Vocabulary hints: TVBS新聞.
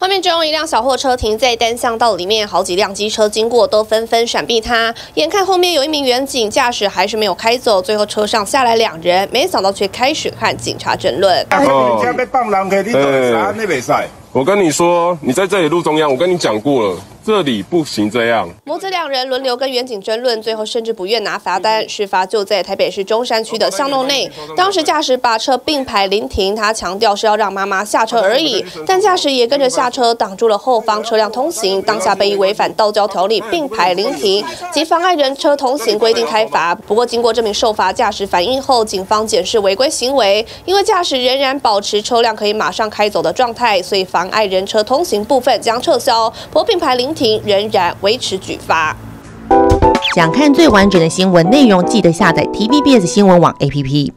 画面中，一辆小货车停在单向道里面，好几辆机车经过都纷纷闪避它。眼看后面有一名远警驾驶还是没有开走，最后车上下来两人，没想到却开始和警察争论。我跟你说，你在这里路中央，我跟你讲过了，这里不行这样。母子两人轮流跟远警争论，最后甚至不愿拿罚单。事发就在台北市中山区的巷弄内，当时驾驶把车并排临停，他强调是要让妈妈下车而已，但驾驶也跟着下车，挡住了后方车辆通行，当下被依违反道交条例并排临停及妨碍人车通行规定开罚。不过，经过这名受罚驾驶反应后，警方检视违规行为，因为驾驶仍然保持车辆可以马上开走的状态，所以妨碍人车通行部分将撤销，不过并排临停仍然维持举发。想看最完整的新闻内容，记得下载 TVBS 新闻网 APP。